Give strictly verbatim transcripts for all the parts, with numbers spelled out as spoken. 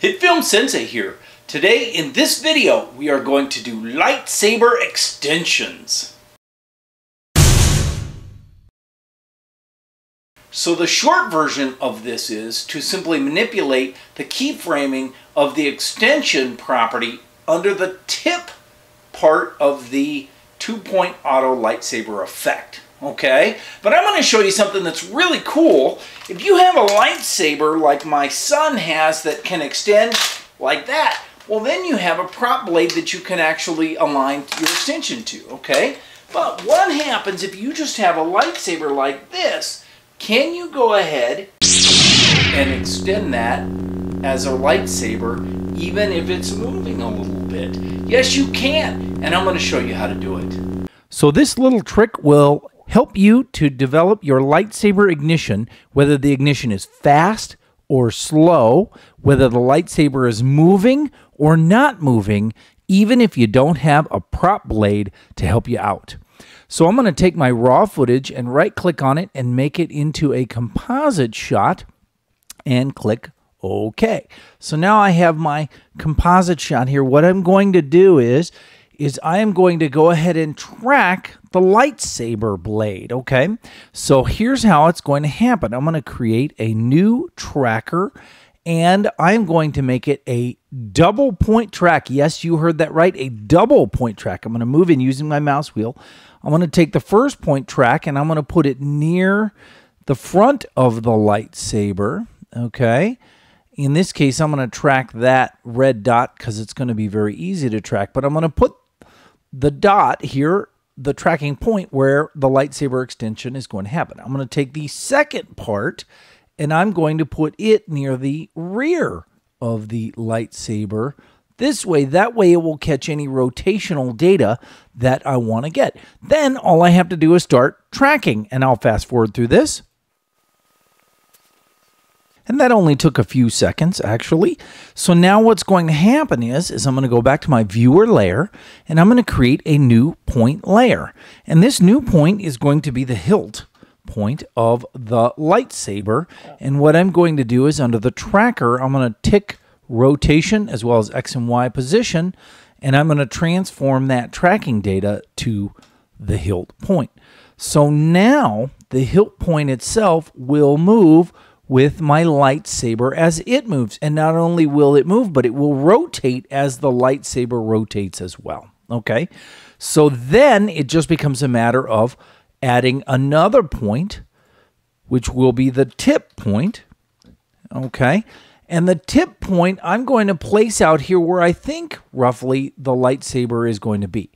Hit Film Sensei here. Today in this video we are going to do lightsaber extensions. So the short version of this is to simply manipulate the keyframing of the extension property under the tip part of the two-point auto lightsaber effect. Okay, but I'm going to show you something that's really cool. If you have a lightsaber like my son has that can extend like that, well then you have a prop blade that you can actually align your extension to, okay? But what happens if you just have a lightsaber like this? Can you go ahead and extend that as a lightsaber even if it's moving a little bit? Yes, you can, and I'm going to show you how to do it. So this little trick will help you to develop your lightsaber ignition, whether the ignition is fast or slow, whether the lightsaber is moving or not moving, even if you don't have a prop blade to help you out. So I'm going to take my raw footage and right click on it and make it into a composite shot and click OK. So now I have my composite shot here. What I'm going to do is is I am going to go ahead and track the lightsaber blade, okay? So here's how it's going to happen. I'm going to create a new tracker, and I'm going to make it a double point track. Yes, you heard that right, a double point track. I'm going to move in using my mouse wheel. I'm going to take the first point track, and I'm going to put it near the front of the lightsaber, okay? In this case, I'm going to track that red dot because it's going to be very easy to track, but I'm going to put the dot here, the tracking point where the lightsaber extension is going to happen. I'm going to take the second part and I'm going to put it near the rear of the lightsaber. This way, that way it will catch any rotational data that I want to get. Then all I have to do is start tracking, and I'll fast forward through this. And that only took a few seconds, actually. So now what's going to happen is, is I'm going to go back to my viewer layer, and I'm going to create a new point layer. And this new point is going to be the hilt point of the lightsaber. And what I'm going to do is under the tracker, I'm going to tick rotation as well as X and Y position, and I'm going to transform that tracking data to the hilt point. So now the hilt point itself will move with my lightsaber as it moves. And not only will it move, but it will rotate as the lightsaber rotates as well, okay? So then it just becomes a matter of adding another point, which will be the tip point, okay? And the tip point I'm going to place out here where I think roughly the lightsaber is going to be.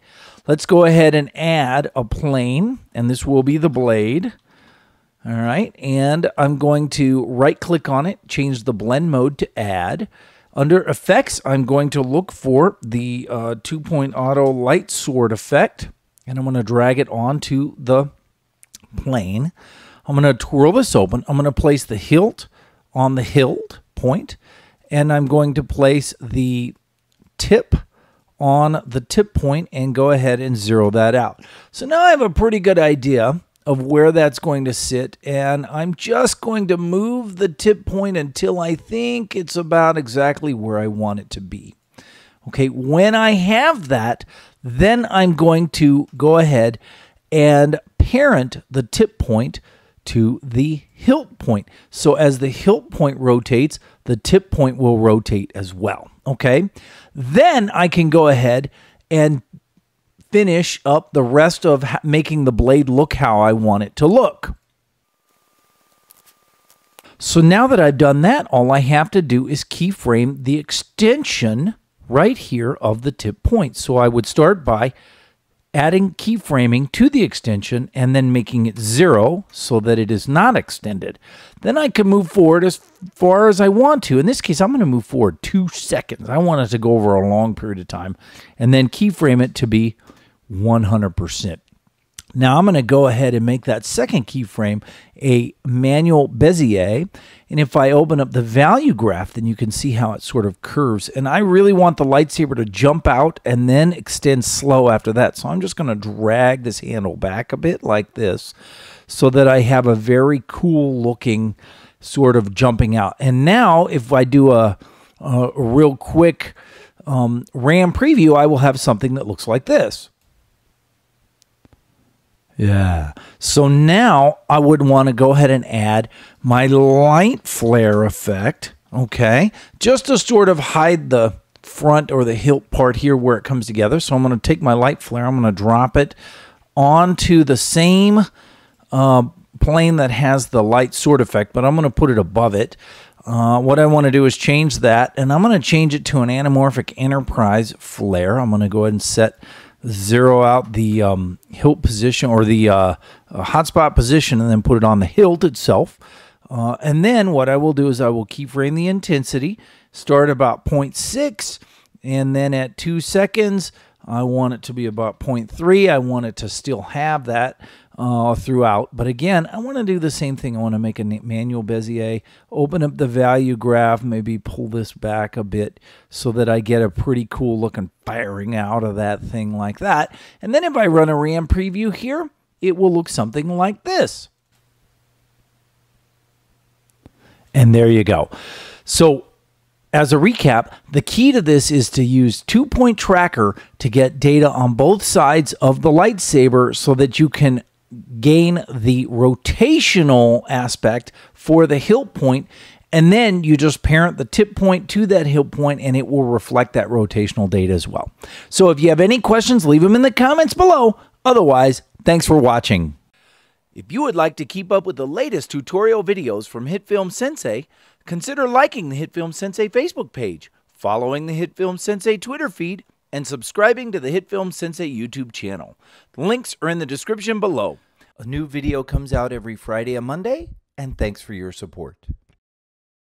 Let's go ahead and add a plane, and this will be the blade. All right, and I'm going to right-click on it, change the blend mode to add. Under effects, I'm going to look for the uh, two-point auto light sword effect, and I'm going to drag it onto the plane. I'm going to twirl this open. I'm going to place the hilt on the hilt point, and I'm going to place the tip on the tip point and go ahead and zero that out. So now I have a pretty good idea of where that's going to sit, and I'm just going to move the tip point until I think it's about exactly where I want it to be. Okay, when I have that, then I'm going to go ahead and parent the tip point to the hilt point. So as the hilt point rotates, the tip point will rotate as well. Okay, then I can go ahead and finish up the rest of making the blade look how I want it to look. So now that I've done that, all I have to do is keyframe the extension right here of the tip point. So I would start by adding keyframing to the extension and then making it zero so that it is not extended. Then I can move forward as far as I want to. In this case, I'm going to move forward two seconds. I want it to go over a long period of time and then keyframe it to be one hundred percent. Now I'm going to go ahead and make that second keyframe a manual Bezier. And if I open up the value graph, then you can see how it sort of curves. And I really want the lightsaber to jump out and then extend slow after that. So I'm just going to drag this handle back a bit like this so that I have a very cool looking sort of jumping out. And now if I do a uh, real quick um, RAM preview, I will have something that looks like this. Yeah. So now I would want to go ahead and add my light flare effect, okay, just to sort of hide the front or the hilt part here where it comes together. So I'm going to take my light flare, I'm going to drop it onto the same uh, plane that has the light sword effect, but I'm going to put it above it. Uh, what I want to do is change that, and I'm going to change it to an anamorphic enterprise flare. I'm going to go ahead and set zero out the um, hilt position, or the uh, hotspot position, and then put it on the hilt itself. Uh, and then what I will do is I will keyframe the intensity, start about zero point six, and then at two seconds, I want it to be about zero point three. I want it to still have that uh, throughout. But again, I want to do the same thing. I want to make a manual Bezier, open up the value graph, maybe pull this back a bit so that I get a pretty cool looking firing out of that thing like that. And then if I run a RAM preview here, it will look something like this. And there you go. So as a recap, the key to this is to use two-point tracker to get data on both sides of the lightsaber so that you can gain the rotational aspect for the hilt point, and then you just parent the tip point to that hilt point and it will reflect that rotational data as well. So if you have any questions, leave them in the comments below. Otherwise, thanks for watching. If you would like to keep up with the latest tutorial videos from Hit Film Sensei, consider liking the Hit Film Sensei Facebook page, following the Hit Film Sensei Twitter feed, and subscribing to the Hit Film Sensei YouTube channel. The links are in the description below. A new video comes out every Friday and Monday, and thanks for your support.